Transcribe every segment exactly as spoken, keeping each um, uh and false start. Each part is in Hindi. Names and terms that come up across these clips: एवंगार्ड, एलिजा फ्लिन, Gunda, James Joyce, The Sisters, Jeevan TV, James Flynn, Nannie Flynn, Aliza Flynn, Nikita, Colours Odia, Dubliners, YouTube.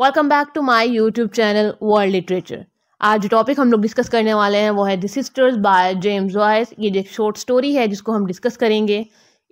Welcome back to my YouTube channel world literature. आज जो टॉपिक हम लोग डिस्कस करने वाले हैं वो है the sisters by James Joyce. ये एक शॉर्ट स्टोरी है जिसको हम डिस्कस करेंगे।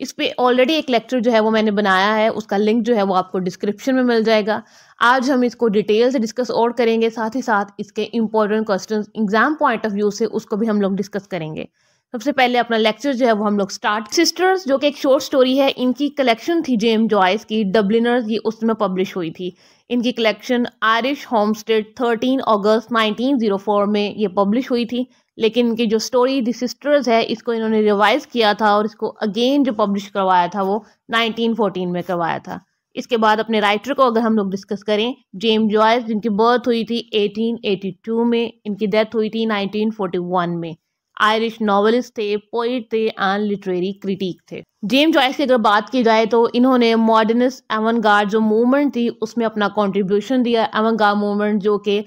इस पे ऑलरेडी एक लेक्चर जो है वो मैंने बनाया है, उसका लिंक जो है वो आपको डिस्क्रिप्शन में मिल जाएगा। आज हम इसको डिटेल से डिस्कस और करेंगे, साथ ही साथ इसके important question exam point of view से उसको भी हम लोग डिस्कस करेंगे। सबसे पहले अपना लेक्चर जो है वो हम लोग स्टार्ट। सिस्टर्स जो कि एक शॉर्ट स्टोरी है, इनकी कलेक्शन थी जेम्स जॉयस की डब्लिनर्स, ये उसमें पब्लिश हुई थी। इनकी कलेक्शन आयरिश होमस्टेड तेरह अगस्त उन्नीस सौ चार में ये पब्लिश हुई थी, लेकिन इनकी जो स्टोरी द सिस्टर्स है इसको इन्होंने रिवाइज किया था और इसको अगेन जो पब्लिश करवाया था वो उन्नीस सौ चौदह में करवाया था। इसके बाद अपने राइटर को अगर हम लोग डिस्कस करें, जेम्स जॉयस, जिनकी बर्थ हुई थी अठारह सौ बयासी में, इनकी डेथ हुई थी उन्नीस सौ इकतालीस में। आयरिश नॉवेलिस्ट थे, पोइट थे एंड लिटरेरी क्रिटिक थे। जेम्स जॉयस की अगर बात की जाए तो इन्होंने मॉडर्निस्ट एवंगार्ड जो मूवमेंट थी उसमें अपना कंट्रीब्यूशन दिया। एवंगार्ड मूवमेंट जो कि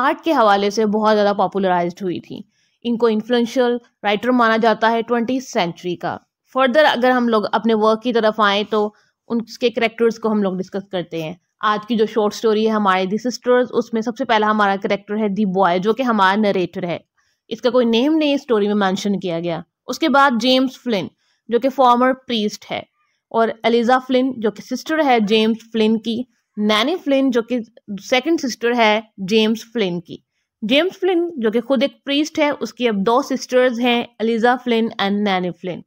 आर्ट के हवाले से बहुत ज़्यादा पॉपुलराइज्ड हुई थी। इनको इन्फ्लुएंशियल राइटर माना जाता है ट्वेंटी सेंचुरी का। फर्दर अगर हम लोग अपने वर्क की तरफ आएँ तो उनके कैरेक्टर्स को हम लोग डिस्कस करते हैं। आज की जो शॉर्ट स्टोरी है हमारे द सिस्टर्स, उसमें सबसे पहला हमारा कैरेक्टर है दी बॉय जो कि हमारा नरेटर है। इसका कोई नेम नहीं स्टोरी में मेंशन किया गया। उसके बाद जेम्स फ्लिन जो कि फॉर्मर प्रीस्ट है, और एलिजा फ्लिन जो कि सिस्टर है जेम्स फ्लिन की, नैनी फ्लिन जो कि सेकंड सिस्टर है जेम्स फ्लिन की। जेम्स फ्लिन जो कि खुद एक प्रीस्ट है, उसकी अब दो सिस्टर्स हैं, एलिजा फ्लिन and Nannie Flynn.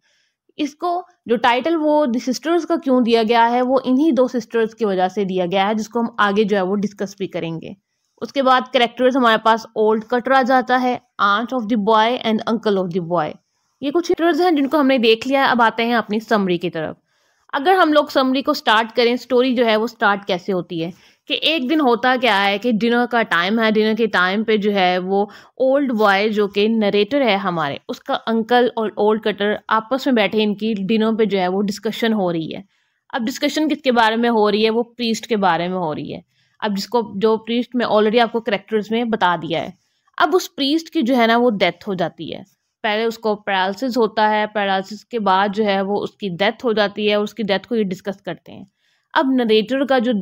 इसको जो टाइटल वो द सिस्टर्स का क्यों दिया गया है वो इन्हीं दो सिस्टर्स की वजह से दिया गया है, जिसको हम आगे जो है वो डिस्कस भी करेंगे। उसके बाद कैरेक्टर्स हमारे पास ओल्ड कटरा जाता है, aunt of the boy and uncle of the boy. ये कुछ कैरेक्टर्स हैं जिनको हमने देख लिया। अब आते हैं अपनी समरी की तरफ। अगर हम लोग समरी को स्टार्ट करें, स्टोरी जो है वो स्टार्ट कैसे होती है कि एक दिन होता क्या है कि डिनर का टाइम है। डिनर के टाइम पे जो है वो ओल्ड बॉय जो कि नरेटर है हमारे, उसका अंकल और ओल्ड कटर आपस में बैठे इनकी डिनर पर जो है वो डिस्कशन हो रही है। अब डिस्कशन किसके बारे में हो रही है, वो प्रीस्ट के बारे में हो रही है। अब जिसको जो प्रीस्ट में ऑलरेडी आपको करेक्टर्स में बता दिया है। अब उस प्रीस्ट की जो है ना वो डेथ हो जाती है। पहले उसको पैरालिसिस होता है, पैरालिसिस के बाद जो है वो उसकी डेथ हो जाती है। उसकी डेथ को ये डिस्कस करते हैं। अब नरेटर का जो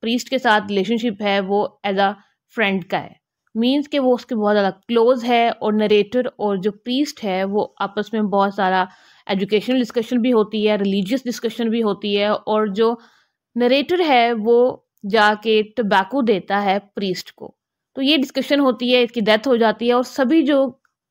प्रीस्ट के साथ रिलेशनशिप है वो एज अ फ्रेंड का है, मीन्स कि वो उसके बहुत ज़्यादा क्लोज है। और नरेटर और जो प्रीस्ट है वो आपस में बहुत सारा एजुकेशनल डिस्कशन भी होती है, रिलीजियस डिस्कशन भी होती है। और जो नरेटर है वो जाके टबैको देता है प्रीस्ट को, तो ये डिस्कशन होती है। इसकी डेथ हो जाती है और सभी जो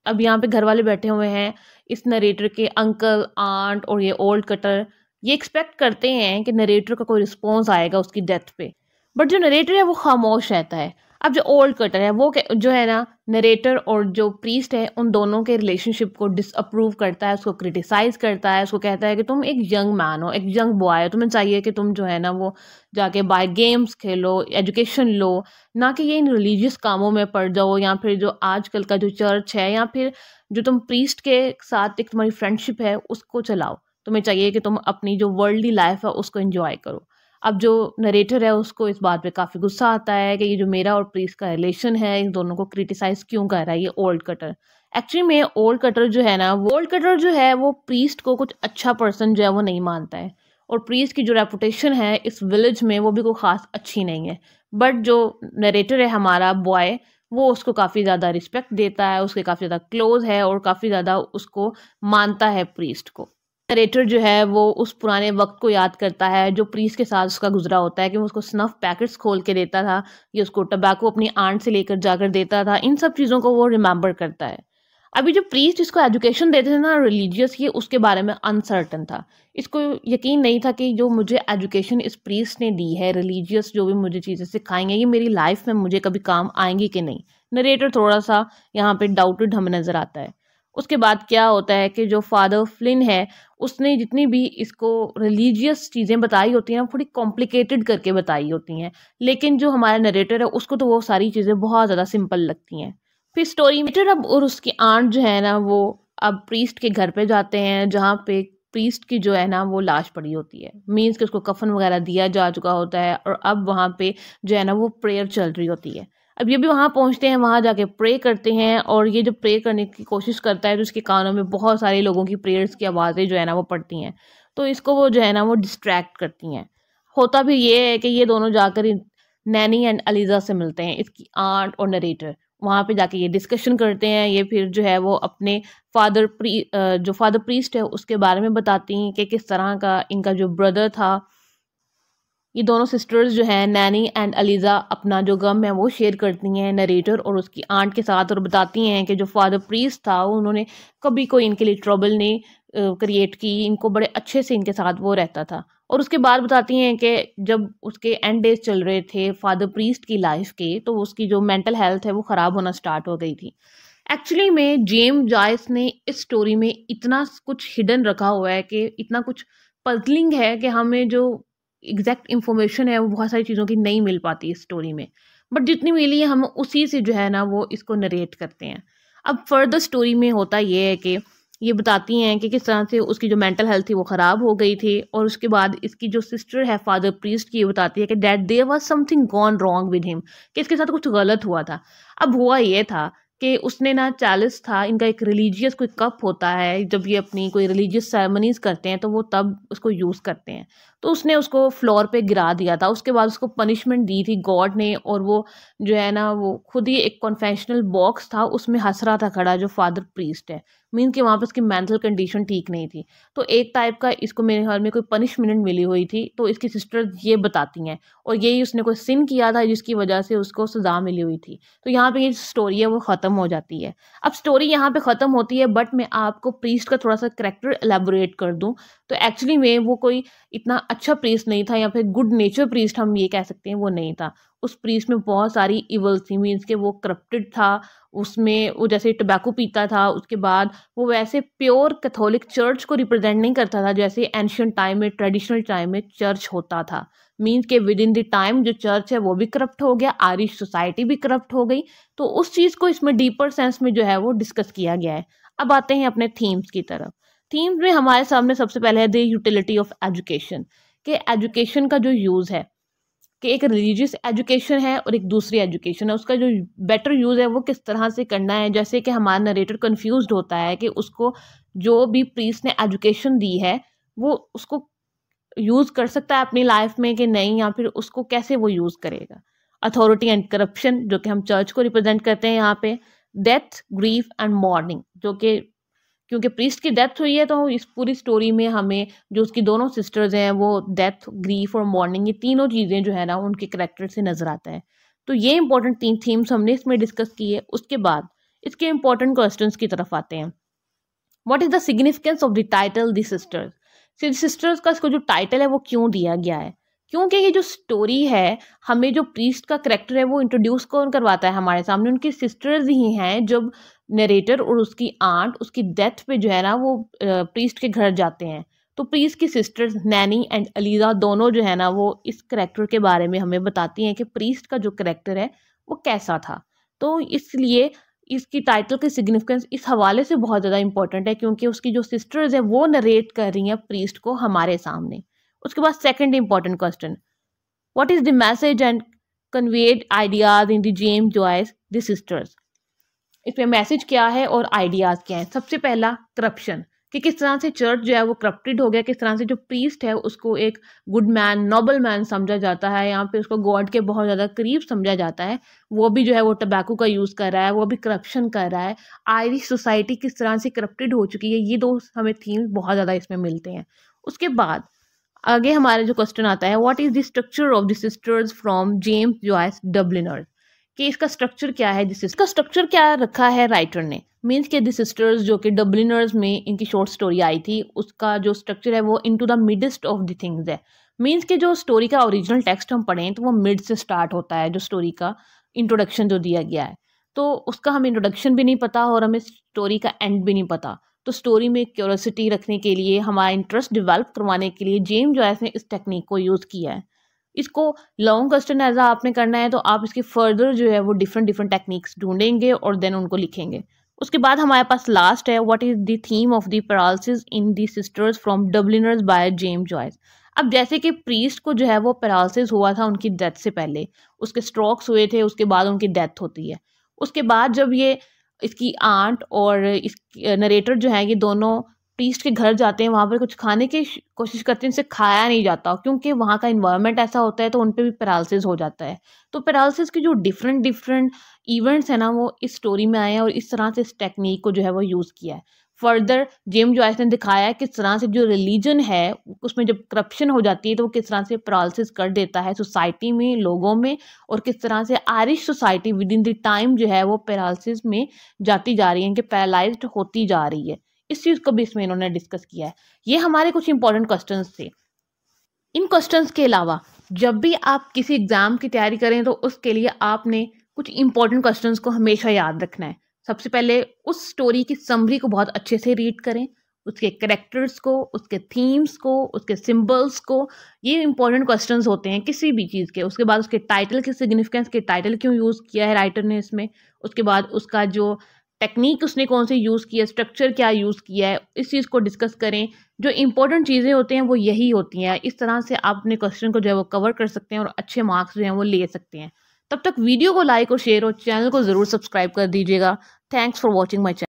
अब यहाँ पे घर वाले बैठे हुए हैं, इस नरेटर के अंकल, आंट और ये ओल्ड कटर, ये एक्सपेक्ट करते हैं कि नरेटर का कोई रिस्पॉन्स आएगा उसकी डेथ पे। बट जो नरेटर है वो खामोश रहता है। अब जो ओल्ड कटर है वो जो है ना नरेटर और जो प्रीस्ट है उन दोनों के रिलेशनशिप को डिसअप्रूव करता है, उसको क्रिटिसाइज़ करता है, उसको कहता है कि तुम एक यंग मैन हो, एक यंग बॉय हो, तुम्हें चाहिए कि तुम जो है ना वो जाके बाय गेम्स खेलो, एजुकेशन लो, ना कि ये इन रिलीजियस कामों में पड़ जाओ, या फिर जो आजकल का जो चर्च है, या फिर जो तुम प्रीस्ट के साथ एक तुम्हारी फ्रेंडशिप है उसको चलाओ। तुम्हें चाहिए कि तुम अपनी जो वर्ल्डली लाइफ है उसको इन्जॉय करो। अब जो नरेटर है उसको इस बात पे काफ़ी गुस्सा आता है कि ये जो मेरा और प्रीस्ट का रिलेशन है, इन दोनों को क्रिटिसाइज़ क्यों कर रहा है ये ओल्ड कटर। एक्चुअली में ओल्ड कटर जो है ना वो ओल्ड कटर जो है वो प्रीस्ट को कुछ अच्छा पर्सन जो है वो नहीं मानता है, और प्रीस्ट की जो रेपुटेशन है इस विलेज में वो भी कोई ख़ास अच्छी नहीं है। बट जो नरेटर है हमारा बॉय, वो उसको काफ़ी ज़्यादा रिस्पेक्ट देता है, उसके काफ़ी ज़्यादा क्लोज है और काफ़ी ज़्यादा उसको मानता है प्रीस्ट को। नरेटर जो है वो उस पुराने वक्त को याद करता है जो प्रीस्ट के साथ उसका गुजरा होता है, कि वो उसको स्नफ पैकेट्स खोल के देता था, ये उसको टबैको अपनी आंट से लेकर जाकर देता था। इन सब चीज़ों को वो रिमेंबर करता है। अभी जो प्रीस्ट इसको एजुकेशन देते थे ना रिलीजियस, ये उसके बारे में अनसर्टन था। इसको यकीन नहीं था कि जो मुझे एजुकेशन इस प्रीस्ट ने दी है, रिलीजियस जो भी मुझे चीज़ें सिखाएंगे, ये मेरी लाइफ में मुझे कभी काम आएंगी कि नहीं। नरेटर थोड़ा सा यहाँ पर डाउटेड हमें नज़र आता है। उसके बाद क्या होता है कि जो फादर फ्लिन है उसने जितनी भी इसको रिलीजियस चीज़ें बताई होती हैं वो थोड़ी कॉम्प्लिकेटेड करके बताई होती हैं, लेकिन जो हमारा नरेटर है उसको तो वो सारी चीज़ें बहुत ज़्यादा सिंपल लगती हैं। फिर स्टोरी में अब और उसकी आंट जो है ना वो अब प्रीस्ट के घर पे जाते हैं, जहाँ पे प्रीस्ट की जो है ना वो लाश पड़ी होती है, मीन्स कि उसको कफन वगैरह दिया जा चुका होता है, और अब वहाँ पर जो है ना वो प्रेयर चल रही होती है। अब ये भी वहाँ पहुँचते हैं, वहाँ जाके प्रे करते हैं, और ये जो प्रे करने की कोशिश करता है तो उसके कानों में बहुत सारे लोगों की प्रेयर्स की आवाज़ें जो है ना वो पड़ती हैं, तो इसको वो जो है ना वो डिस्ट्रैक्ट करती हैं। होता भी ये है कि ये दोनों जाकर नैनी एंड अलीज़ा से मिलते हैं, इसकी आंट और नरेटर। वहाँ पे जाके ये डिस्कशन करते हैं। ये फिर जो है वो अपने फादर प्री जो फादर प्रीस्ट है उसके बारे में बताती हैं कि किस तरह का इनका जो ब्रदर था। ये दोनों सिस्टर्स जो हैं नैनी एंड अलीज़ा अपना जो गम है वो शेयर करती हैं नरेटर और उसकी आंट के साथ, और बताती हैं कि जो फादर प्रीस्ट था उन्होंने कभी कोई इनके लिए ट्रबल नहीं क्रिएट की, इनको बड़े अच्छे से इनके साथ वो रहता था। और उसके बाद बताती हैं कि जब उसके एंड डेज चल रहे थे फादर प्रीस्ट की लाइफ के, तो उसकी जो मेंटल हेल्थ है वो ख़राब होना स्टार्ट हो गई थी। एक्चुअली में जेम्स जॉयस ने इस स्टोरी में इतना कुछ हिडन रखा हुआ है कि इतना कुछ पजलिंग है कि हमें जो एग्जैक्ट इन्फॉर्मेशन है वो बहुत सारी चीज़ों की नहीं मिल पाती इस स्टोरी में, बट जितनी मिली है हम उसी से जो है ना वो इसको नरेट करते हैं। अब फर्दर स्टोरी में होता ये है कि ये बताती हैं कि किस तरह से उसकी जो मेंटल हेल्थ थी वो ख़राब हो गई थी, और उसके बाद इसकी जो सिस्टर है फादर प्रीस्ट की, ये बताती है कि that there was something gone wrong with him, कि इसके साथ कुछ गलत हुआ था। अब हुआ ये था कि उसने ना चालीस था, इनका एक रिलीजियस कोई कप होता है, जब ये अपनी कोई रिलीजियस सेरेमनीज़ करते हैं तो वो तब उसको यूज़ करते हैं, तो उसने उसको फ्लोर पे गिरा दिया था। उसके बाद उसको पनिशमेंट दी थी गॉड ने, और वो जो है ना वो खुद ही एक कन्फेशनल बॉक्स था उसमें हंस रहा था खड़ा जो फादर प्रीस्ट है, मीन कि वहाँ पर उसकी मेंटल कंडीशन ठीक नहीं थी। तो एक टाइप का इसको मेरे ख्याल में कोई पनिशमेंट मिली हुई थी, तो इसकी सिस्टर ये बताती हैं, और यही उसने कोई सिन किया था जिसकी वजह से उसको सज़ा मिली हुई थी। तो यहाँ पे ये स्टोरी है वो ख़त्म हो जाती है। अब स्टोरी यहाँ पे ख़त्म होती है, बट मैं आपको प्रीस्ट का थोड़ा सा करैक्टर एलेबोरेट कर दूँ तो एक्चुअली में वो कोई इतना अच्छा प्रीस्ट नहीं था, या फिर गुड नेचर प्रीस्ट हम ये कह सकते हैं वो नहीं था। उस प्रीस्ट में बहुत सारी इवल थी, मीन्स के वो करप्टेड था, उसमें वो जैसे टबैको पीता था, उसके बाद वो वैसे प्योर कैथोलिक चर्च को रिप्रेजेंट नहीं करता था जैसे एंशियंट टाइम में ट्रेडिशनल टाइम में चर्च होता था। मीन्स के विद इन द टाइम जो चर्च है वो भी करप्ट हो गया, आयरिश सोसाइटी भी करप्ट हो गई, तो उस चीज़ को इसमें डीपर सेंस में जो है वो डिस्कस किया गया है। अब आते हैं अपने थीम्स की तरफ। थीम्स में हमारे सामने सबसे पहले है द यूटिलिटी ऑफ एजुकेशन, कि एजुकेशन का जो यूज़ है, कि एक रिलीजियस एजुकेशन है और एक दूसरी एजुकेशन है, उसका जो बेटर यूज़ है वो किस तरह से करना है। जैसे कि हमारा नरेटर कन्फ्यूज्ड होता है कि उसको जो भी प्रीस्ट ने एजुकेशन दी है वो उसको यूज़ कर सकता है अपनी लाइफ में कि नहीं, या फिर उसको कैसे वो यूज़ करेगा। अथॉरिटी एंड करप्शन, जो कि हम चर्च को रिप्रेजेंट करते हैं यहाँ पे। डेथ, ग्रीफ एंड मॉर्निंग, जो कि क्योंकि प्रीस्ट की डेथ हुई है तो इस पूरी स्टोरी में हमें जो उसकी दोनों सिस्टर्स हैं वो डेथ, ग्रीफ और मॉर्निंग, ये तीनों चीज़ें जो है ना उनके करैक्टर से नज़र आता है। तो ये इंपॉर्टेंट तीन थीम्स हमने इसमें डिस्कस की है। उसके बाद इसके इंपॉर्टेंट क्वेश्चंस की तरफ आते हैं। What is the significance of the title the sisters? The sisters का इसको जो टाइटल है वो क्यों दिया गया है? क्योंकि ये जो स्टोरी है हमें जो प्रीस्ट का करैक्टर है वो इंट्रोड्यूस कौन करवाता है हमारे सामने? उनकी सिस्टर्स ही हैं। जब नरेटर और उसकी आंट उसकी डेथ पे जो है ना वो प्रीस्ट के घर जाते हैं, तो प्रीस्ट की सिस्टर्स नैनी एंड अलीज़ा दोनों जो है ना वो इस करैक्टर के बारे में हमें बताती हैं कि प्रीस्ट का जो करैक्टर है वो कैसा था। तो इसलिए इसकी टाइटल की सिग्निफिकेंस इस हवाले से बहुत ज़्यादा इंपॉर्टेंट है, क्योंकि उसकी जो सिस्टर्स हैं वो नरेट कर रही हैं प्रीस्ट को हमारे सामने। उसके बाद second important question, what is the message and conveyed ideas in the James Joyce the sisters? इसमें मैसेज क्या है और आइडियाज़ क्या हैं? सबसे पहला करप्शन, कि किस तरह से चर्च जो है वो करप्टेड हो गया, किस तरह से जो प्रीस्ट है उसको एक गुड मैन, नोबल मैन समझा जाता है, यहाँ पे उसको गॉड के बहुत ज़्यादा करीब समझा जाता है, वो भी जो है वो टबैको का यूज़ कर रहा है, वो भी करप्शन कर रहा है। आयरिश सोसाइटी किस तरह से करप्टेड हो चुकी है, ये दो हमें थीम्स बहुत ज़्यादा इसमें मिलते हैं। उसके बाद आगे हमारा जो क्वेश्चन आता है, what is the structure of the sisters from James Joyce Dubliners, कि इसका स्ट्रक्चर क्या है, जिस इसका स्ट्रक्चर क्या रखा है राइटर ने। मीन्स के द सिस्टर्स जो कि डब्लिनर्स में इनकी शॉर्ट स्टोरी आई थी, उसका जो स्ट्रक्चर है वो into the midst of the things है। मीन्स के जो स्टोरी का ओरिजिनल टेक्स्ट हम पढ़ें तो वो मिड से स्टार्ट होता है, जो स्टोरी का इंट्रोडक्शन जो दिया गया है, तो उसका हमें इंट्रोडक्शन भी नहीं पता और हमें स्टोरी का एंड भी नहीं पता। तो स्टोरी में क्यूरियोसिटी रखने के लिए, हमारा इंटरेस्ट डेवलप करवाने के लिए जेम्स जॉयस ने इस टेक्निक को यूज़ किया है। इसको लॉन्ग क्वेश्चन एज आपने करना है तो आप इसके फर्दर जो है वो डिफरेंट डिफरेंट टेक्निक्स ढूंढेंगे और देन उनको लिखेंगे। उसके बाद हमारे पास लास्ट है, what is the theme of the paralysis in the sisters from Dubliners by James Joyce. अब जैसे कि प्रीस्ट को जो है वो पैरालिसिस हुआ था उनकी डेथ से पहले, उसके स्ट्रोक्स हुए थे, उसके बाद उनकी डेथ होती है। उसके बाद जब ये इसकी आंट और इस नरेटर जो है ये दोनों प्रीस्ट के घर जाते हैं, वहाँ पर कुछ खाने की कोशिश करते हैं, उनसे खाया नहीं जाता क्योंकि वहाँ का इन्वायरमेंट ऐसा होता है, तो उन पर भी पैरालिसिस हो जाता है। तो पैरालिसिस के जो डिफरेंट डिफरेंट इवेंट्स हैं ना, वो इस स्टोरी में आए हैं और इस तरह से इस टेक्निक को जो है वो यूज़ किया है। फर्दर जेम्स जॉयस ने दिखाया है किस तरह से जो रिलीजन है उसमें जब करप्शन हो जाती है तो वो किस तरह से पैरालिसिस कर देता है सोसाइटी में, लोगों में, और किस तरह से Irish society within the time जो है वो पैरालिसिस में जाती जा रही है, कि पैरालाइज्ड होती जा रही है। इस चीज़ को भी इसमें इन्होंने डिस्कस किया है। ये हमारे कुछ इंपॉर्टेंट क्वेश्चंस थे। इन क्वेश्चंस के अलावा जब भी आप किसी एग्ज़ाम की तैयारी करें तो उसके लिए आपने कुछ इंपॉर्टेंट क्वेश्चंस को हमेशा याद रखना है। सबसे पहले उस स्टोरी की समरी को बहुत अच्छे से रीड करें, उसके कैरेक्टर्स को, उसके थीम्स को, उसके सिंबल्स को, ये इंपॉर्टेंट क्वेश्चंस होते हैं किसी भी चीज़ के। उसके बाद उसके टाइटल की सिग्निफिकेंस, के टाइटल क्यों यूज़ किया है राइटर ने इसमें, उसके बाद उसका जो टेक्निक उसने कौन सी यूज़ की है, स्ट्रक्चर क्या यूज़ किया है, इस चीज़ को डिस्कस करें। जो इंपॉर्टेंट चीज़ें होती हैं वो यही होती हैं। इस तरह से आप अपने क्वेश्चन को जो है वो कवर कर सकते हैं और अच्छे मार्क्स जो हैं वो ले सकते हैं। तब तक वीडियो को लाइक और शेयर और चैनल को ज़रूर सब्सक्राइब कर दीजिएगा। Thanks for watching my channel.